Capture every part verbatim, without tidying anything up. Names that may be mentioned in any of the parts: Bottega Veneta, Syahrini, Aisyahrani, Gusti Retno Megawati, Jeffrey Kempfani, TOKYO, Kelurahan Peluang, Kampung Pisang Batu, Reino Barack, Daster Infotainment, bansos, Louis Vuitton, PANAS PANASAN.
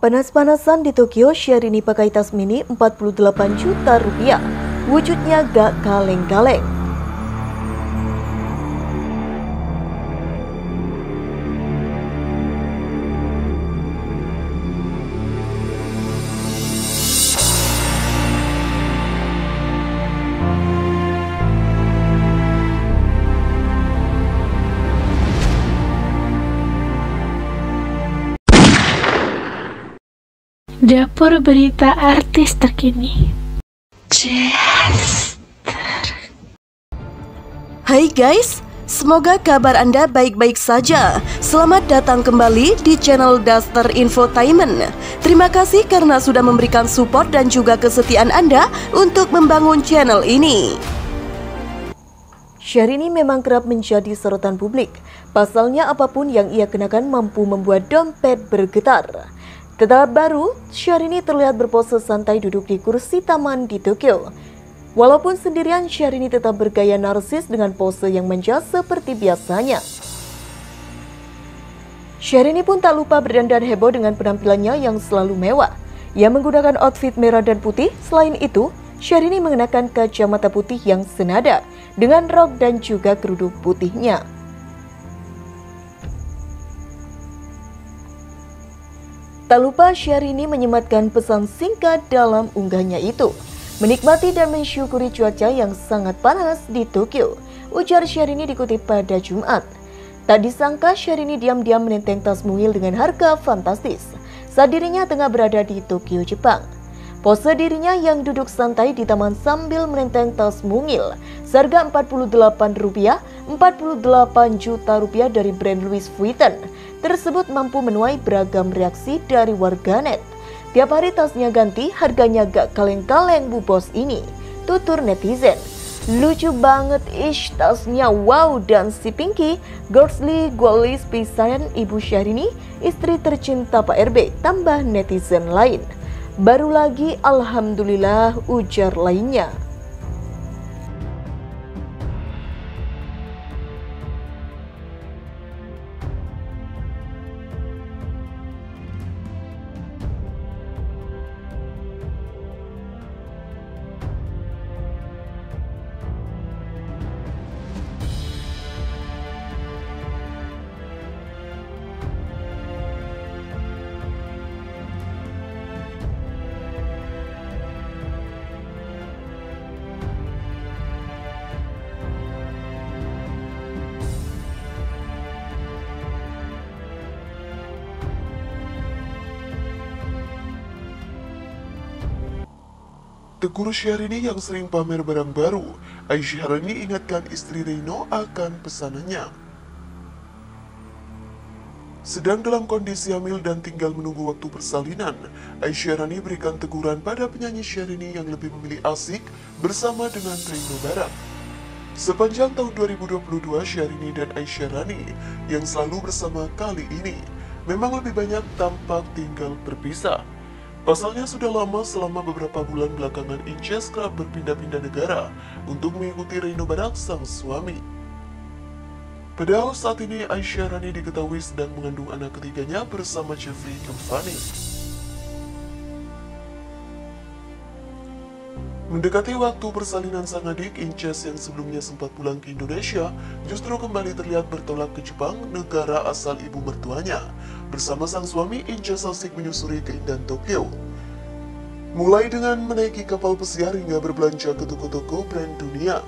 Panas-panasan di Tokyo, Syahrini pakai tas mini empat puluh delapan juta rupiah. Wujudnya gak kaleng-kaleng. Dapur berita artis terkini. Daster. Hai guys, semoga kabar Anda baik-baik saja. Selamat datang kembali di channel Daster Infotainment. Terima kasih karena sudah memberikan support dan juga kesetiaan Anda untuk membangun channel ini. Syahrini memang kerap menjadi sorotan publik. Pasalnya apapun yang ia kenakan mampu membuat dompet bergetar. Tetap baru, Syahrini terlihat berpose santai duduk di kursi taman di Tokyo. Walaupun sendirian, Syahrini tetap bergaya narsis dengan pose yang manja seperti biasanya. Syahrini pun tak lupa berdandan heboh dengan penampilannya yang selalu mewah. Ia menggunakan outfit merah dan putih. Selain itu, Syahrini mengenakan kacamata putih yang senada dengan rok dan juga kerudung putihnya. Tak lupa Syahrini menyematkan pesan singkat dalam unggahnya itu. Menikmati dan mensyukuri cuaca yang sangat panas di Tokyo, ujar Syahrini dikutip pada Jumat. Tak disangka Syahrini diam-diam menenteng tas mungil dengan harga fantastis saat dirinya tengah berada di Tokyo, Jepang. Pose dirinya yang duduk santai di taman sambil menenteng tas mungil seharga empat puluh delapan rupiah, empat puluh delapan juta rupiah dari brand Louis Vuitton tersebut mampu menuai beragam reaksi dari warganet. Tiap hari tasnya ganti, harganya gak kaleng-kaleng bu bos ini, tutur netizen. Lucu banget ish tasnya, wow, dan si Pinky, Gorsly, Golis, pisan Ibu Syahrini, istri tercinta Pak R B, tambah netizen lain. Baru lagi alhamdulillah, ujar lainnya. Tegur Syahrini yang sering pamer barang baru, Aisyahrani ingatkan istri Reino akan pesanannya. Sedang dalam kondisi hamil dan tinggal menunggu waktu persalinan, Aisyahrani berikan teguran pada penyanyi Syahrini yang lebih memilih asik bersama dengan Reino Barack. Sepanjang tahun dua ribu dua puluh dua, Syahrini dan Aisyahrani yang selalu bersama kali ini memang lebih banyak tampak tinggal berpisah. Pasalnya sudah lama, selama beberapa bulan belakangan Inces kerap berpindah-pindah negara untuk mengikuti Reino Barack sang suami. Padahal saat ini Aisyahrani diketahui sedang mengandung anak ketiganya bersama Jeffrey Kempfani. Mendekati waktu persalinan sang adik, Inces yang sebelumnya sempat pulang ke Indonesia justru kembali terlihat bertolak ke Jepang, negara asal ibu mertuanya. Bersama sang suami, Inces asik menyusuri keindahan Tokyo. Mulai dengan menaiki kapal pesiar hingga berbelanja ke toko-toko brand dunia.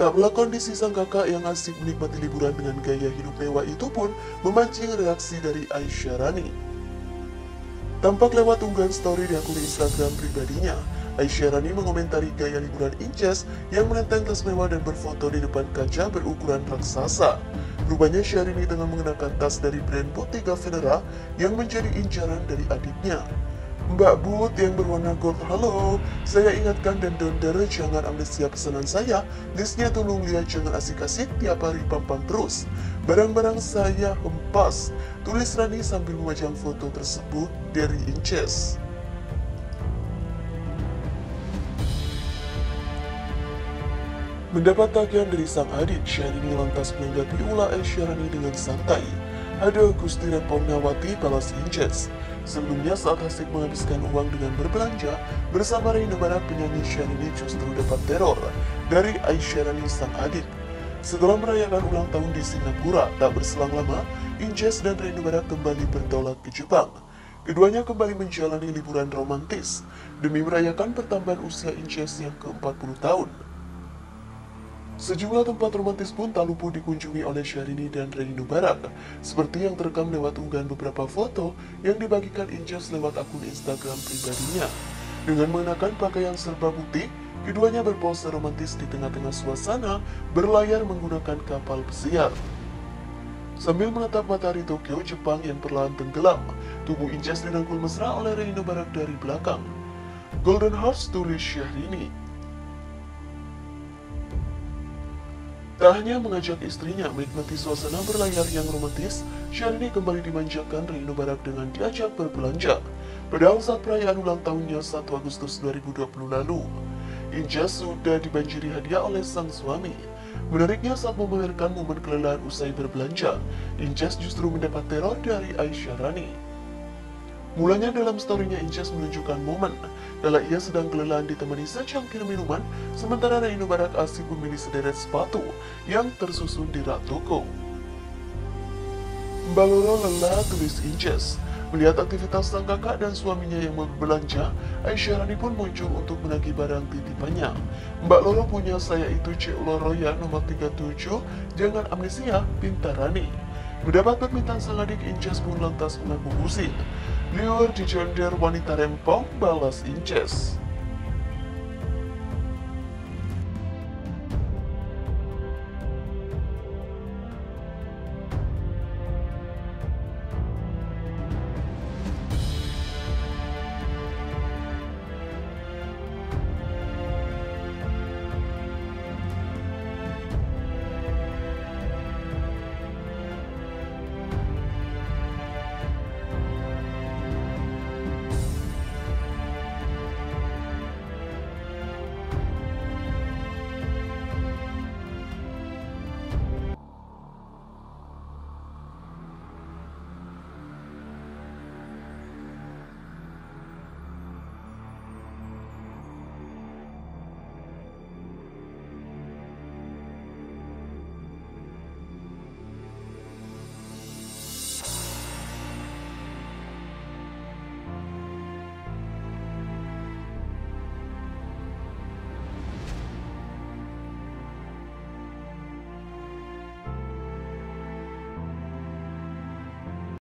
Tak pula kondisi sang kakak yang asik menikmati liburan dengan gaya hidup mewah itu pun memancing reaksi dari Aisyahrani. Tampak lewat unggahan story di akun Instagram pribadinya, Aisyahrani mengomentari gaya liburan Inces yang menenteng tas mewah dan berfoto di depan kaca berukuran raksasa. Rupanya Syahrini tengah mengenakan tas dari brand Bottega Veneta yang menjadi incaran dari adiknya. Mbak Bud yang berwarna gold, halo, saya ingatkan dan donder jangan amnesia pesanan saya, listnya tolong lihat, jangan asik-asik tiap hari pampang terus. Barang-barang saya hempas, tulis Rani sambil memajang foto tersebut dari Inces. Mendapat tagihan dari sang adik, Syahrini lantas menanggapi ulah Aisyahrani dengan santai. Ada Gusti Retno Megawati balas inces. Sebelumnya saat asik menghabiskan uang dengan berbelanja, bersama Reino Barack, penyanyi Syahrini justru dapat teror dari Aisyahrani sang adik. Setelah merayakan ulang tahun di Singapura, tak berselang lama, Inces dan Reino Barack kembali bertolak ke Jepang. Keduanya kembali menjalani liburan romantis demi merayakan pertambahan usia Inces yang ke empat puluh tahun. Sejumlah tempat romantis pun tak luput dikunjungi oleh Syahrini dan Reino Barack, seperti yang terekam lewat unggahan beberapa foto yang dibagikan Inces lewat akun Instagram pribadinya. Dengan mengenakan pakaian serba putih, keduanya berpose romantis di tengah-tengah suasana berlayar menggunakan kapal pesiar. Sambil menatap matahari Tokyo, Jepang yang perlahan tenggelam, tubuh Inces dirangkul mesra oleh Reino Barack dari belakang. Golden Hearts, tulis Syahrini. Tak hanya mengajak istrinya menikmati suasana berlayar yang romantis, Syahrini kembali dimanjakan Reino Barack dengan diajak berbelanja. Padahal saat perayaan ulang tahunnya satu Agustus dua ribu dua puluh lalu, Inces sudah dibanjiri hadiah oleh sang suami. Menariknya, saat memamerkan momen kelelahan usai berbelanja, Inces justru mendapat teror dari Aisyahrani. Mulanya dalam storynya, Inces menunjukkan momen kala ia sedang kelelahan ditemani secangkir minuman, sementara Reino Barack asyik memilih sederet sepatu yang tersusun di rak toko. Mbak Loro lelah, tulis Inces. Melihat aktivitas sang kakak dan suaminya yang berbelanja, Aisyahrani pun muncul untuk menagih barang titipannya. Mbak Loro punya saya itu Cik Loro ya, nomor tiga puluh tujuh, jangan amnesia, pintarani. Mendapat permintaan sang adik, Inces pun lantas mengaku pusing. Liur di gender wanita rempong, balas Inces.